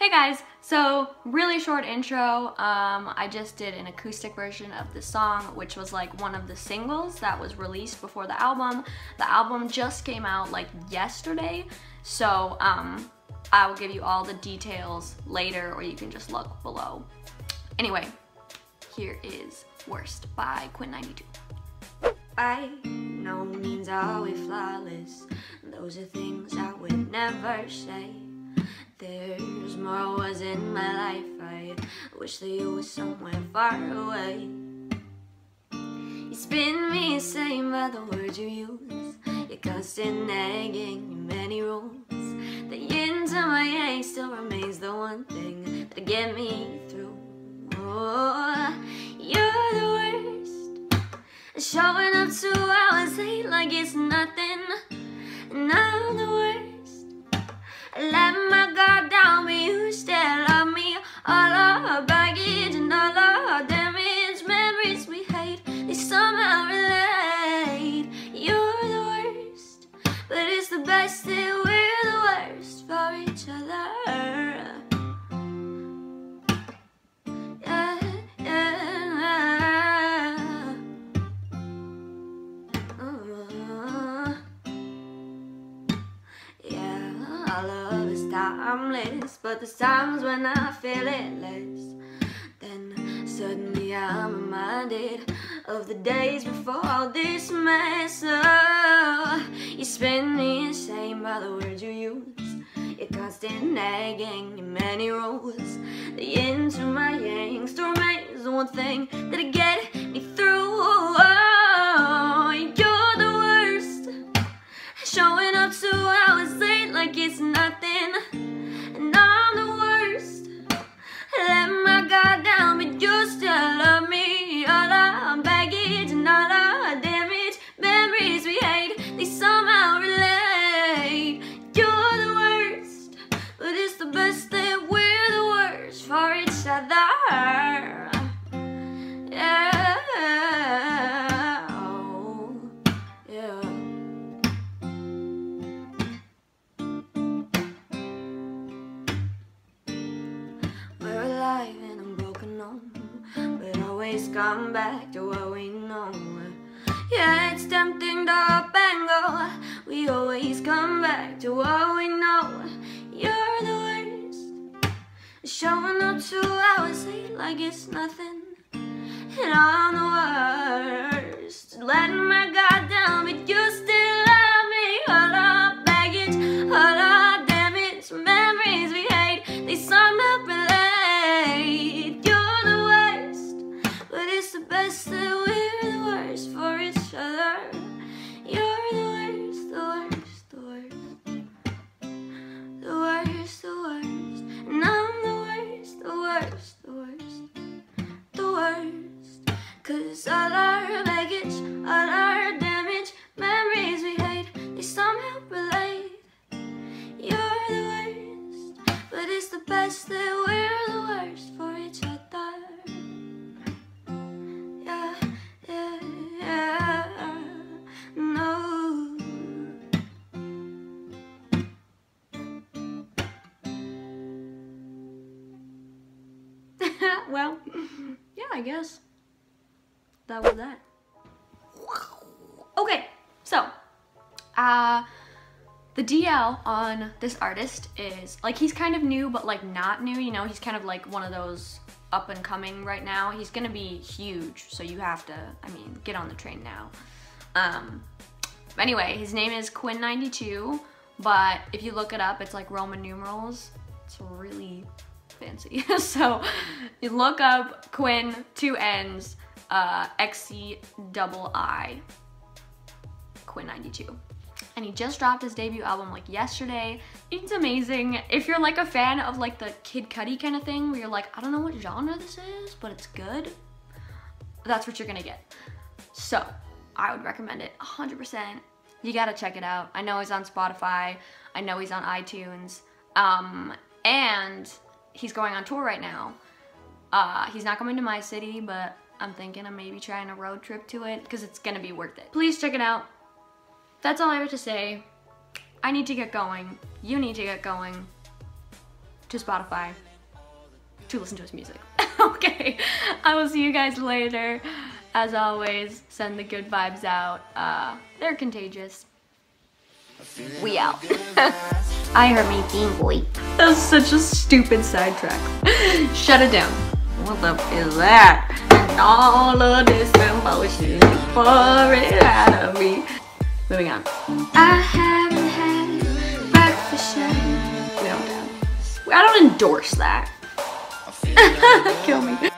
Hey guys, so really short intro. I just did an acoustic version of the song, which was like one of the singles that was released before the album. The album just came out like yesterday, so I will give you all the details later, or you can just look below. Anyway, here is Worst by Quinn XCII. By no means are we flawless. Those are things I would never say. There's more was in my life. I wish that you were somewhere far away. You spin me insane by the words you use, your constant nagging, your many rules. The yin to my yang still remains the one thing that'll get me through. Oh, you're the worst, showing up 2 hours late like it's nothing. And I'm the worst, I let my guard down, but you still love me. All our baggage and all our damaged memories we hate, they somehow relate. You're the worst, but it's the best that we're the worst for each other. Yeah, yeah. All love is timeless, but there's times when I feel it less. Then suddenly I'm reminded of the days before all this mess. Oh, you spin me insane by the words you use, your constant nagging, your many rules. The yin to my yang still remains the one thing that'll get me through. Oh, you're the worst, showing up 2 hours later like it's nothing, and I'm the worst, I let my guard down, but you still love me. All our baggage and all our damaged memories we hate, they somehow relate. You're the worst, but it's the best that we're the worst for each other. Yeah, oh, yeah. In a broken home, but always come back to what we know. Yeah, it's tempting to up and go, we always come back to what we know. You're the worst, showing up 2 hours late like it's nothing. And I'm the worst, letting my guard down, but you still love me. All our baggage, all our damaged memories we hate, they somehow relate. Best that we're the worst for each other. You're the worst, the worst, the worst, the worst, the worst, and I'm the worst, the worst, the worst, the worst. 'Cause all our baggage, all our damage, memories we hate, they somehow relate. You're the worst, but it's the best that we're the worst for each other. Well, yeah, I guess that was that. Okay, so the DL on this artist is like, he's kind of new, but like not new, you know. He's kind of like one of those up and coming right now. He's gonna be huge, so you have to, I mean, get on the train now. Anyway, his name is Quinn XCII, but if you look it up, it's like Roman numerals. It's really fancy. So you look up Quinn, 2 N's, XCII, Quinn XCII. And he just dropped his debut album like yesterday. It's amazing. If you're like a fan of like the Kid Cudi kind of thing, where you're like, I don't know what genre this is, but it's good, that's what you're gonna get. So I would recommend it 100%. You gotta check it out. I know he's on Spotify, I know he's on iTunes, and he's going on tour right now. He's not coming to my city, but I'm thinking of maybe trying a road trip to it, because it's gonna be worth it. Please check it out. That's all I have to say. I need to get going. You need to get going. to Spotify to listen to his music. Okay, I will see you guys later. As always, send the good vibes out. They're contagious. We out. I heard me being late. That was such a stupid sidetrack. Shut it down. What the f is that? And all of this emotion pouring out of me. Moving on. I haven't had breakfast yet. No, I don't endorse that. Kill me.